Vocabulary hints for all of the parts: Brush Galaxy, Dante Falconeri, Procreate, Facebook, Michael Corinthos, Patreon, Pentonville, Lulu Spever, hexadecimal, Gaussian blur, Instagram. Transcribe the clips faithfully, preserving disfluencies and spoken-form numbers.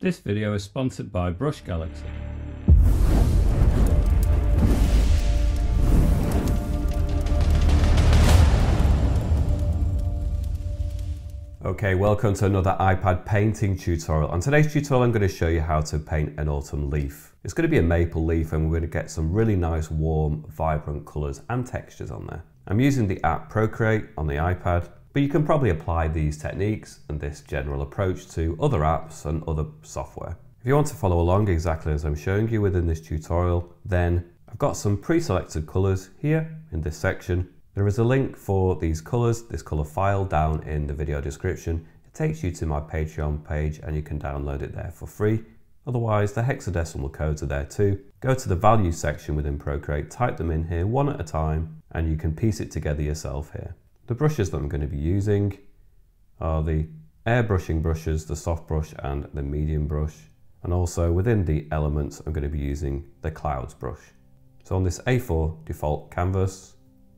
This video is sponsored by Brush Galaxy. Okay, welcome to another iPad painting tutorial. On today's tutorial, I'm going to show you how to paint an autumn leaf. It's going to be a maple leaf and we're going to get some really nice, warm, vibrant colours and textures on there. I'm using the app Procreate on the iPad. But you can probably apply these techniques and this general approach to other apps and other software. If you want to follow along exactly as I'm showing you within this tutorial, then I've got some pre-selected colours here in this section. There is a link for these colours, this colour file, down in the video description. It takes you to my Patreon page and you can download it there for free. Otherwise, the hexadecimal codes are there too. Go to the value section within Procreate, type them in here one at a time, and you can piece it together yourself here. The brushes that I'm going to be using are the airbrushing brushes, the soft brush and the medium brush. And also within the elements, I'm going to be using the clouds brush. So on this A four default canvas,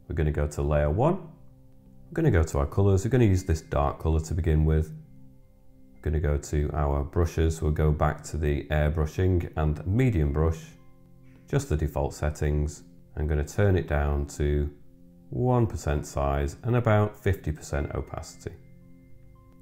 we're going to go to layer one. We're going to go to our colors. We're going to use this dark color to begin with. We're going to go to our brushes. We'll go back to the airbrushing and medium brush, just the default settings. I'm going to turn it down to one percent size and about fifty percent opacity.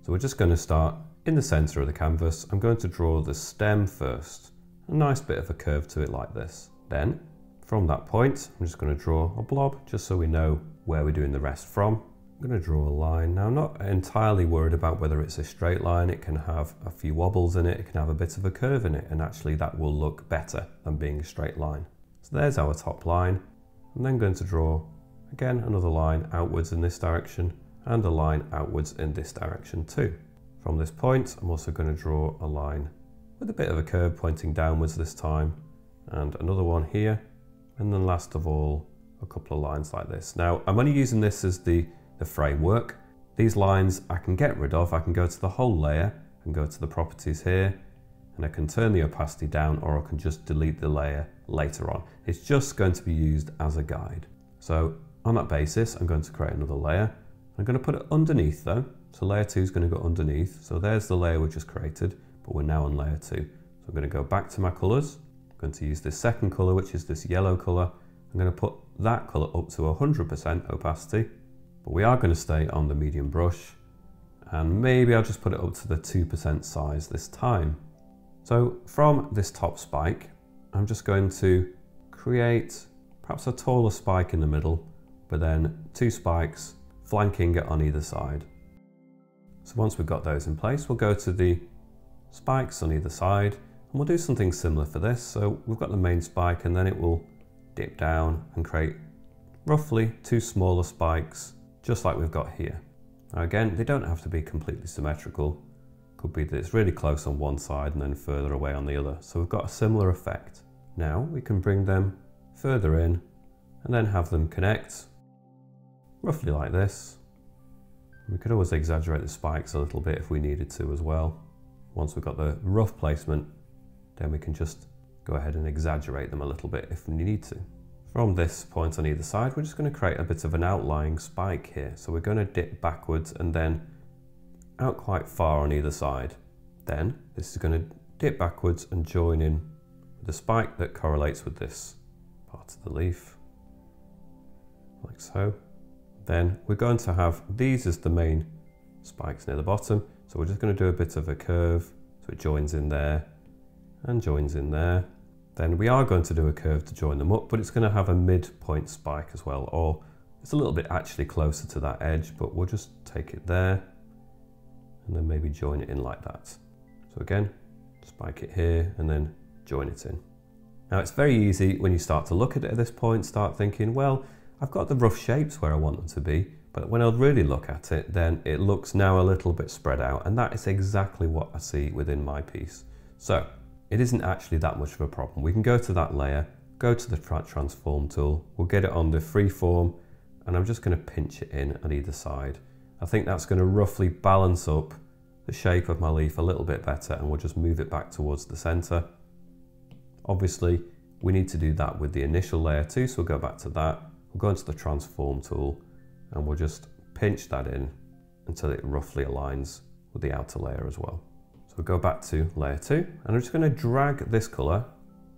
So we're just going to start in the center of the canvas. I'm going to draw the stem first, a nice bit of a curve to it like this. Then from that point, I'm just going to draw a blob just so we know where we're doing the rest from. I'm going to draw a line. Now I'm not entirely worried about whether it's a straight line. It can have a few wobbles in it. It can have a bit of a curve in it, and actually that will look better than being a straight line. So there's our top line. I'm then going to draw again, another line outwards in this direction and a line outwards in this direction too. From this point, I'm also going to draw a line with a bit of a curve pointing downwards this time, and another one here. And then last of all, a couple of lines like this. Now, I'm only using this as the, the framework. These lines I can get rid of. I can go to the whole layer and go to the properties here, and I can turn the opacity down, or I can just delete the layer later on. It's just going to be used as a guide. So on that basis, I'm going to create another layer. I'm going to put it underneath though. So layer two is going to go underneath. So there's the layer we just created, but we're now on layer two. So I'm going to go back to my colors. I'm going to use this second color, which is this yellow color. I'm going to put that color up to one hundred percent opacity, but we are going to stay on the medium brush, and maybe I'll just put it up to the two percent size this time. So from this top spike, I'm just going to create perhaps a taller spike in the middle, but then two spikes flanking it on either side. So once we've got those in place, we'll go to the spikes on either side, and we'll do something similar for this. So we've got the main spike, and then it will dip down and create roughly two smaller spikes, just like we've got here. Now again, they don't have to be completely symmetrical. Could be that it's really close on one side and then further away on the other. So we've got a similar effect. Now we can bring them further in and then have them connect roughly like this. We could always exaggerate the spikes a little bit if we needed to as well. Once we've got the rough placement, then we can just go ahead and exaggerate them a little bit if we need to. From this point on either side, we're just going to create a bit of an outlying spike here. So we're going to dip backwards and then out quite far on either side. Then this is going to dip backwards and join in the spike that correlates with this part of the leaf, like so. Then we're going to have these as the main spikes near the bottom. So we're just going to do a bit of a curve. So it joins in there and joins in there. Then we are going to do a curve to join them up, but it's going to have a midpoint spike as well, or it's a little bit actually closer to that edge, but we'll just take it there and then maybe join it in like that. So again, spike it here and then join it in. Now it's very easy when you start to look at it at this point, start thinking, well, I've got the rough shapes where I want them to be, but when I really look at it, then it looks now a little bit spread out, and that is exactly what I see within my piece. So it isn't actually that much of a problem. We can go to that layer, go to the transform tool, we'll get it on the freeform, and I'm just going to pinch it in on either side. I think that's going to roughly balance up the shape of my leaf a little bit better, and we'll just move it back towards the center. Obviously, we need to do that with the initial layer too, so we'll go back to that. We'll go into the transform tool and we'll just pinch that in until it roughly aligns with the outer layer as well. So We'll go back to layer two, and I'm just going to drag this color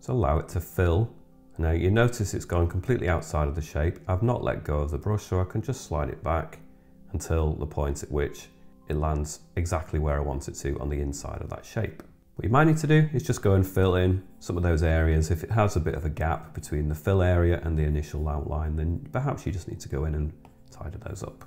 to allow it to fill. Now you notice it's gone completely outside of the shape. I've not let go of the brush, so I can just slide it back until the point at which it lands exactly where I want it to on the inside of that shape. What you might need to do is just go and fill in some of those areas. If it has a bit of a gap between the fill area and the initial outline, then perhaps you just need to go in and tidy those up.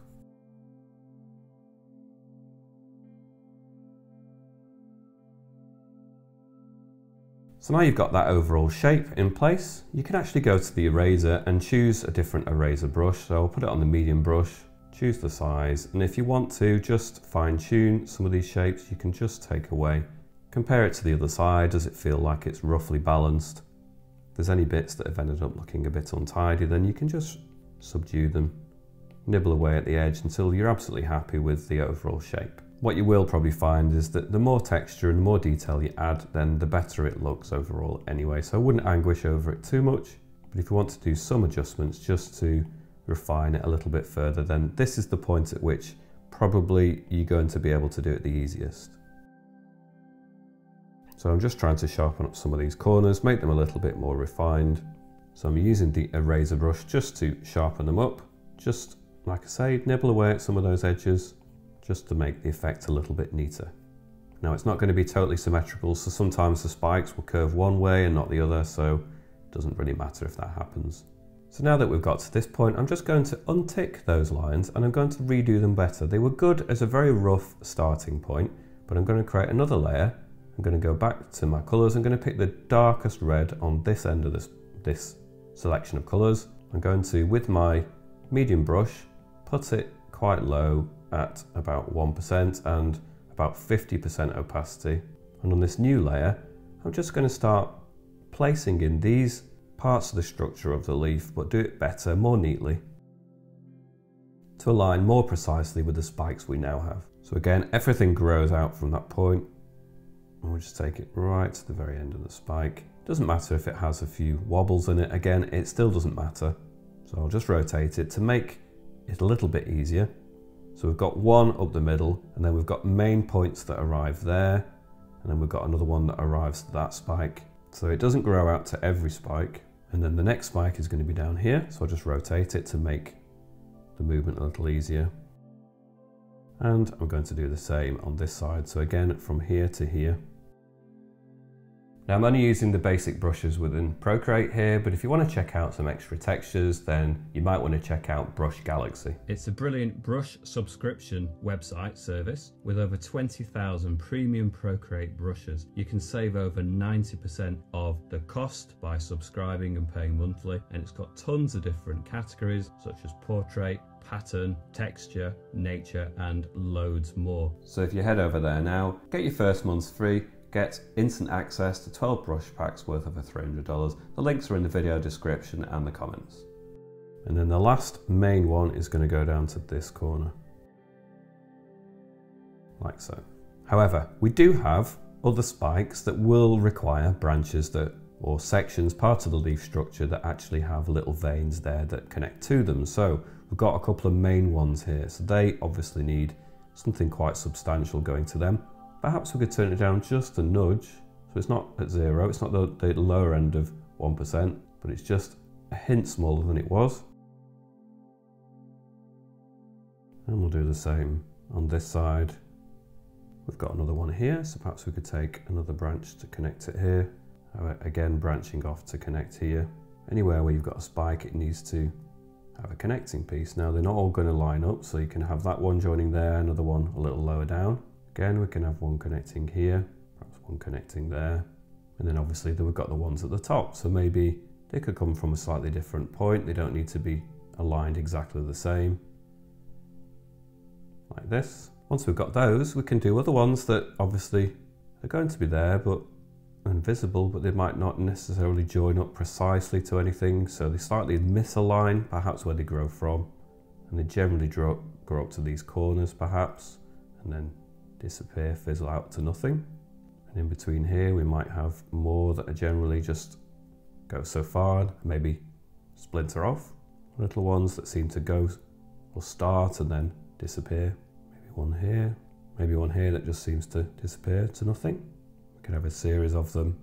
So now you've got that overall shape in place, you can actually go to the eraser and choose a different eraser brush. So I'll put it on the medium brush, choose the size, and if you want to just fine tune some of these shapes, you can just take away, compare it to the other side. Does it feel like it's roughly balanced? If there's any bits that have ended up looking a bit untidy, then you can just subdue them, nibble away at the edge until you're absolutely happy with the overall shape. What you will probably find is that the more texture and the more detail you add, then the better it looks overall anyway. So I wouldn't anguish over it too much, but if you want to do some adjustments just to refine it a little bit further, then this is the point at which probably you're going to be able to do it the easiest. So I'm just trying to sharpen up some of these corners, make them a little bit more refined. So I'm using the eraser brush just to sharpen them up. Just, like I say, nibble away at some of those edges, just to make the effect a little bit neater. Now it's not going to be totally symmetrical, so sometimes the spikes will curve one way and not the other, so it doesn't really matter if that happens. So now that we've got to this point, I'm just going to untick those lines and I'm going to redo them better. They were good as a very rough starting point, but I'm going to create another layer. I'm going to go back to my colours. I'm going to pick the darkest red on this end of this, this selection of colours. I'm going to, with my medium brush, put it quite low at about one percent and about fifty percent opacity. And on this new layer, I'm just going to start placing in these parts of the structure of the leaf, but do it better, more neatly, to align more precisely with the spikes we now have. So again, everything grows out from that point, and we'll just take it right to the very end of the spike. Doesn't matter if it has a few wobbles in it, again, it still doesn't matter. So I'll just rotate it to make it a little bit easier. So we've got one up the middle, and then we've got main points that arrive there, and then we've got another one that arrives to that spike. So it doesn't grow out to every spike. And then the next spike is going to be down here, so I'll just rotate it to make the movement a little easier. And I'm going to do the same on this side, so again from here to here. Now I'm only using the basic brushes within Procreate here, but if you want to check out some extra textures, then you might want to check out Brush Galaxy. It's a brilliant brush subscription website service with over twenty thousand premium Procreate brushes. You can save over ninety percent of the cost by subscribing and paying monthly, and it's got tons of different categories such as portrait, pattern, texture, nature, and loads more. So if you head over there now, get your first month's free. Get instant access to twelve brush packs worth over three hundred dollars. The links are in the video description and the comments. And then the last main one is going to go down to this corner. Like so. However, we do have other spikes that will require branches that, or sections, parts of the leaf structure that actually have little veins there that connect to them. So we've got a couple of main ones here. So they obviously need something quite substantial going to them. Perhaps we could turn it down just a nudge, so it's not at zero, it's not the, the lower end of one percent, but it's just a hint smaller than it was. And we'll do the same on this side. We've got another one here, so perhaps we could take another branch to connect it here. Again, branching off to connect here. Anywhere where you've got a spike, it needs to have a connecting piece. Now, they're not all going to line up, so you can have that one joining there, another one a little lower down. Again, we can have one connecting here, perhaps one connecting there, and then obviously we've got the ones at the top, so maybe they could come from a slightly different point. They don't need to be aligned exactly the same, like this. Once we've got those, we can do other ones that obviously are going to be there, but invisible, but they might not necessarily join up precisely to anything, so they slightly misalign, perhaps where they grow from, and they generally grow up, grow up to these corners perhaps, and then disappear, fizzle out to nothing. And in between here, we might have more that are generally just go so far and maybe splinter off. Little ones that seem to go or start and then disappear. Maybe one here, maybe one here that just seems to disappear to nothing. We could have a series of them.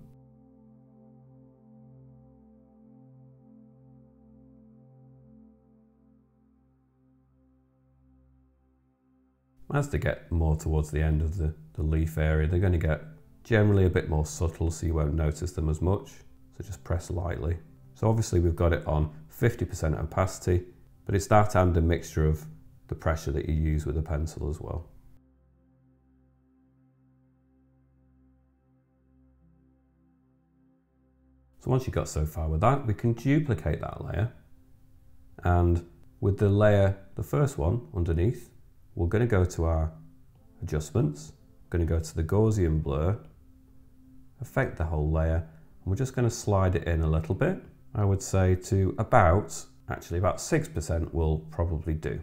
As they get more towards the end of the, the leaf area, they're going to get generally a bit more subtle, so you won't notice them as much. So just press lightly. So obviously we've got it on fifty percent opacity, but it's that and a mixture of the pressure that you use with the pencil as well. So once you've got so far with that, we can duplicate that layer. And with the layer, the first one underneath, we're going to go to our adjustments, we're going to go to the Gaussian blur, affect the whole layer, and we're just going to slide it in a little bit. I would say to about, actually about six percent will probably do.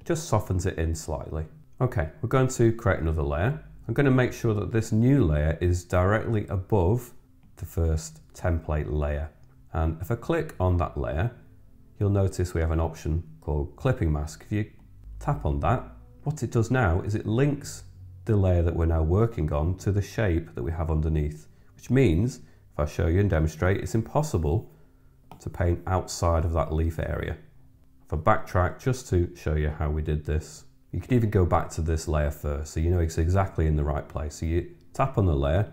It just softens it in slightly. Okay, we're going to create another layer. I'm going to make sure that this new layer is directly above the first template layer. And if I click on that layer, you'll notice we have an option called clipping mask. If you tap on that, what it does now is it links the layer that we're now working on to the shape that we have underneath, which means, if I show you and demonstrate, it's impossible to paint outside of that leaf area. If I backtrack just to show you how we did this, you could even go back to this layer first so you know it's exactly in the right place. So you tap on the layer,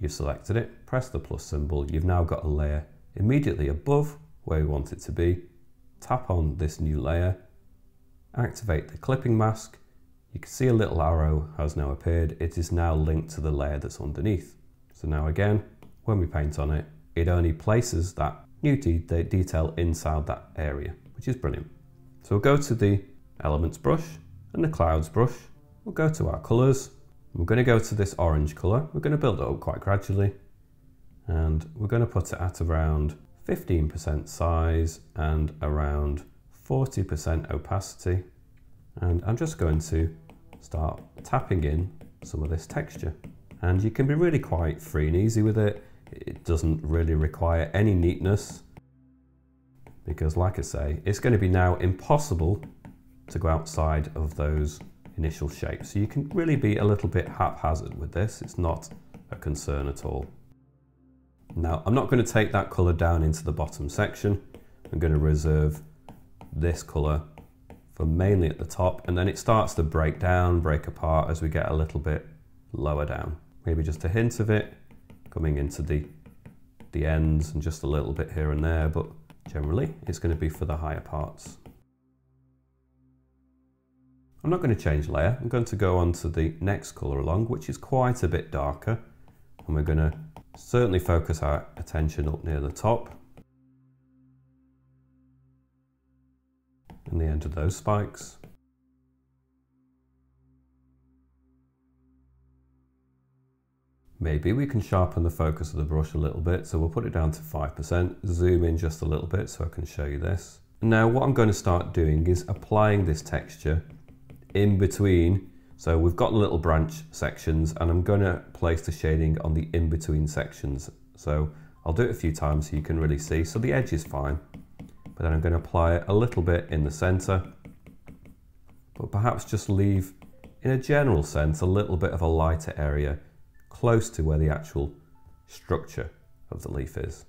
you've selected it, press the plus symbol, you've now got a layer immediately above where we want it to be. Tap on this new layer, activate the clipping mask. You can see a little arrow has now appeared. It is now linked to the layer that's underneath. So now again, when we paint on it, it only places that new de de detail inside that area, which is brilliant. So we'll go to the elements brush and the clouds brush. We'll go to our colors. We're going to go to this orange color. We're going to build it up quite gradually. And we're going to put it at around fifteen percent size and around forty percent opacity. And I'm just going to start tapping in some of this texture. And you can be really quite free and easy with it. It doesn't really require any neatness because, like I say, it's going to be now impossible to go outside of those initial shapes. So you can really be a little bit haphazard with this. It's not a concern at all. Now, I'm not going to take that color down into the bottom section. I'm going to reserve this color for mainly at the top, and then it starts to break down, break apart as we get a little bit lower down. Maybe just a hint of it coming into the, the ends and just a little bit here and there, but generally it's going to be for the higher parts. I'm not going to change layer. I'm going to go on to the next color along, which is quite a bit darker, and we're going to certainly focus our attention up near the top and the end of those spikes. Maybe we can sharpen the focus of the brush a little bit, so we'll put it down to five percent, zoom in just a little bit so I can show you this. Now what I'm going to start doing is applying this texture in between. So we've got little branch sections, and I'm going to place the shading on the in-between sections. So I'll do it a few times so you can really see. So the edge is fine, but then I'm going to apply it a little bit in the center, but perhaps just leave, in a general sense, a little bit of a lighter area close to where the actual structure of the leaf is.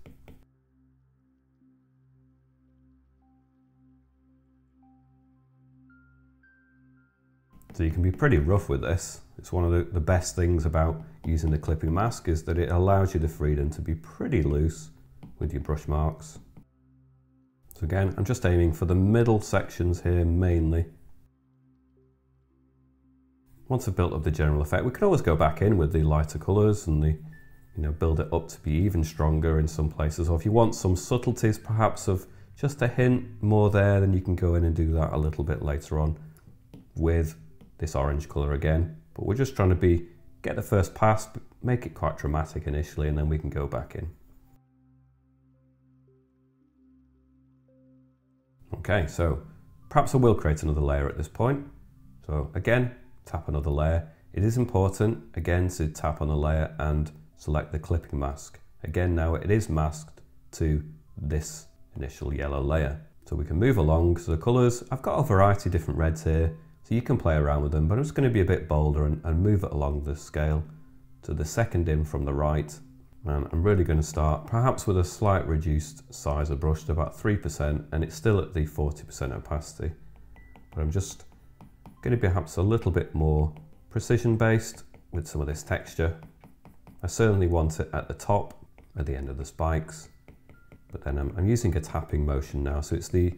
So you can be pretty rough with this. It's one of the, the best things about using the clipping mask is that it allows you the freedom to be pretty loose with your brush marks. So again, I'm just aiming for the middle sections here mainly. Once I've built up the general effect, we can always go back in with the lighter colours and the, you know, build it up to be even stronger in some places. Or if you want some subtleties, perhaps of just a hint more there, then you can go in and do that a little bit later on with this orange colour again. But we're just trying to be, get the first pass, make it quite dramatic initially, and then we can go back in. Okay, so perhaps I will create another layer at this point. So again, tap another layer. It is important, again, to tap on the layer and select the clipping mask. Again, now it is masked to this initial yellow layer. So we can move along to the colors. I've got a variety of different reds here. So you can play around with them, but I'm just going to be a bit bolder and, and move it along the scale to the second in from the right. And I'm really going to start perhaps with a slight reduced size of brush to about three percent, and it's still at the forty percent opacity. But I'm just going to be perhaps a little bit more precision based with some of this texture. I certainly want it at the top, at the end of the spikes, but then I'm, I'm using a tapping motion now. So it's the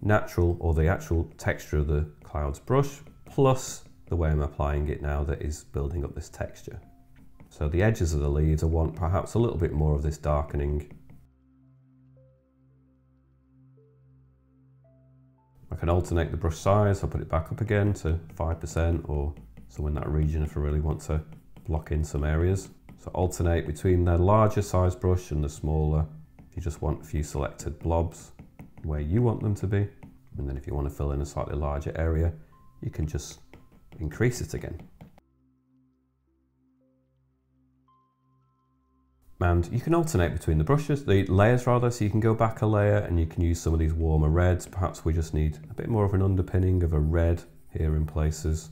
natural or the actual texture of the clouds brush, plus the way I'm applying it now that is building up this texture. So the edges of the leaves, I want perhaps a little bit more of this darkening. I can alternate the brush size. I'll put it back up again to five percent or so in that region if I really want to block in some areas. So alternate between the larger size brush and the smaller. If you just want a few selected blobs where you want them to be. And then if you want to fill in a slightly larger area, you can just increase it again. And you can alternate between the brushes, the layers rather, so you can go back a layer and you can use some of these warmer reds. Perhaps we just need a bit more of an underpinning of a red here in places.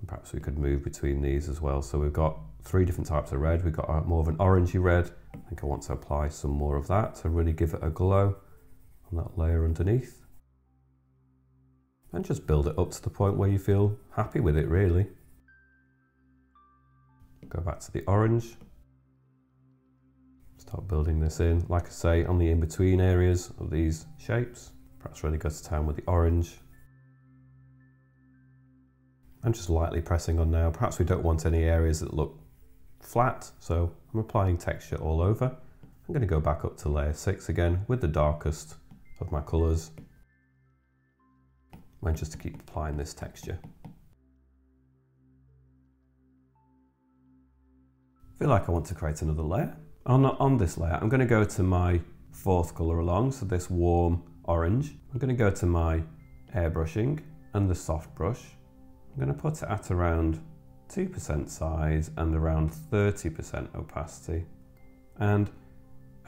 And perhaps we could move between these as well. So we've got three different types of red. We've got more of an orangey red. I think I want to apply some more of that to really give it a glow on that layer underneath. And just build it up to the point where you feel happy with it, really. Go back to the orange. Start building this in, like I say, on the in-between areas of these shapes. Perhaps really go to town with the orange. I'm just lightly pressing on now. Perhaps we don't want any areas that look flat, so I'm applying texture all over. I'm going to go back up to layer six again with the darkest of my colours, and just to keep applying this texture. I feel like I want to create another layer. On, on this layer, I'm going to go to my fourth colour along, so this warm orange. I'm going to go to my airbrushing and the soft brush. I'm going to put it at around two percent size and around thirty percent opacity. And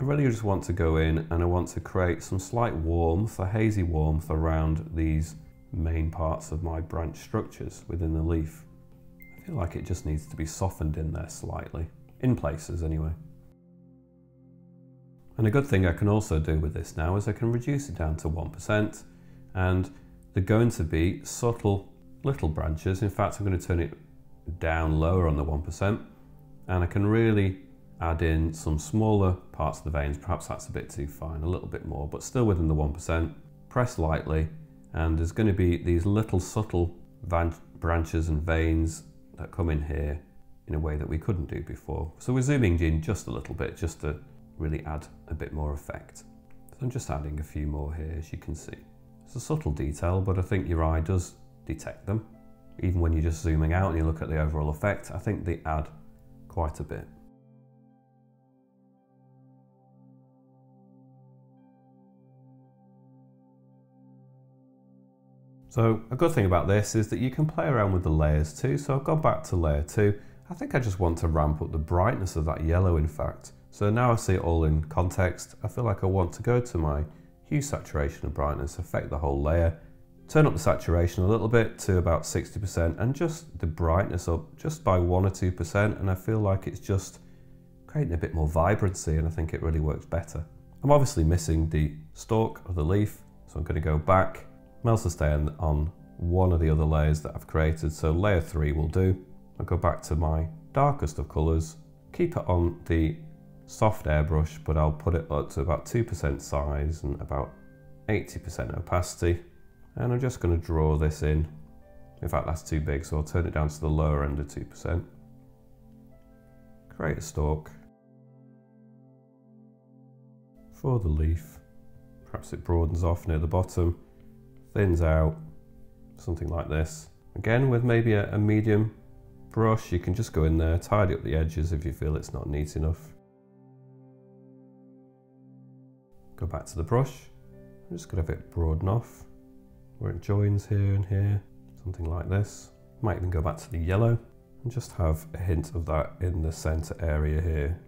I really just want to go in and I want to create some slight warmth, a hazy warmth around these main parts of my branch structures within the leaf. I feel like it just needs to be softened in there slightly, in places anyway. And a good thing I can also do with this now is I can reduce it down to one percent, and they're going to be subtle little branches. In fact, I'm going to turn it down lower on the one percent, and I can really add in some smaller parts of the veins. Perhaps that's a bit too fine, a little bit more, but still within the one percent. Press lightly, and there's going to be these little subtle branches and veins that come in here in a way that we couldn't do before. So we're zooming in just a little bit, just to really add a bit more effect. So I'm just adding a few more here, as you can see. It's a subtle detail, but I think your eye does detect them. Even when you're just zooming out and you look at the overall effect, I think they add quite a bit. So a good thing about this is that you can play around with the layers too. So I've gone back to layer two. I think I just want to ramp up the brightness of that yellow, in fact. So now I see it all in context. I feel like I want to go to my hue, saturation and brightness, affect the whole layer, turn up the saturation a little bit to about sixty percent and just the brightness up just by one or two percent. And I feel like it's just creating a bit more vibrancy, and I think it really works better. I'm obviously missing the stalk of the leaf, so I'm going to go back. I'm also staying on one of the other layers that I've created, so layer three will do. I'll go back to my darkest of colours, keep it on the soft airbrush, but I'll put it up to about two percent size and about eighty percent opacity. And I'm just going to draw this in. In fact, that's too big, so I'll turn it down to the lower end of two percent. Create a stalk for the leaf. Perhaps it broadens off near the bottom, thins out, something like this. Again, with maybe a, a medium brush, you can just go in there, tidy up the edges if you feel it's not neat enough. Go back to the brush. I'm just going to have it broaden off where it joins here and here, something like this. Might even go back to the yellow and just have a hint of that in the center area here.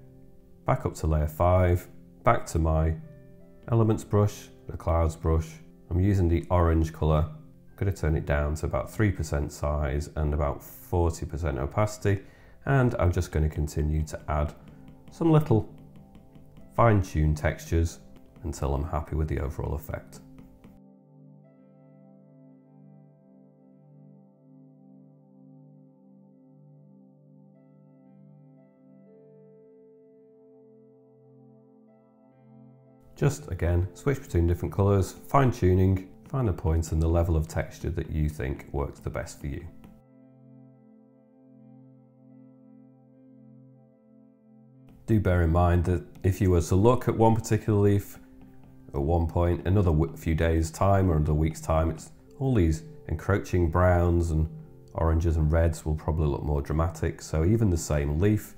Back up to layer five, back to my elements brush, the clouds brush. I'm using the orange color, Going to turn it down to about three percent size and about forty percent opacity, and I'm just going to continue to add some little fine-tuned textures until I'm happy with the overall effect. Just again, switch between different colours, fine-tuning, find the point and the level of texture that you think works the best for you. Do bear in mind that if you were to look at one particular leaf at one point, another few days time or another week's time, it's all these encroaching browns and oranges and reds will probably look more dramatic. So even the same leaf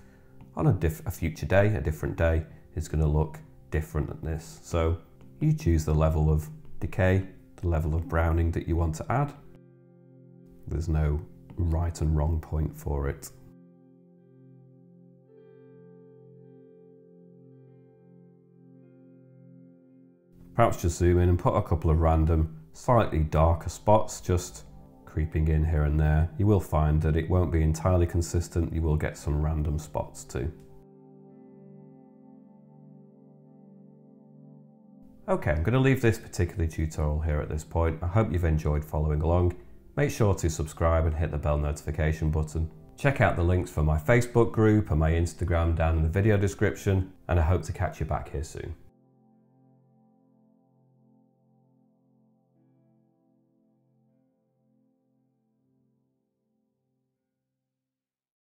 on a, diff a future day, a different day, is going to look different than this. So you choose the level of decay, the level of browning that you want to add. There's no right and wrong point for it. Perhaps just zoom in and put a couple of random, slightly darker spots just creeping in here and there. You will find that it won't be entirely consistent. You will get some random spots too. Okay, I'm going to leave this particular tutorial here at this point. I hope you've enjoyed following along. Make sure to subscribe and hit the bell notification button. Check out the links for my Facebook group and my Instagram down in the video description, and I hope to catch you back here soon.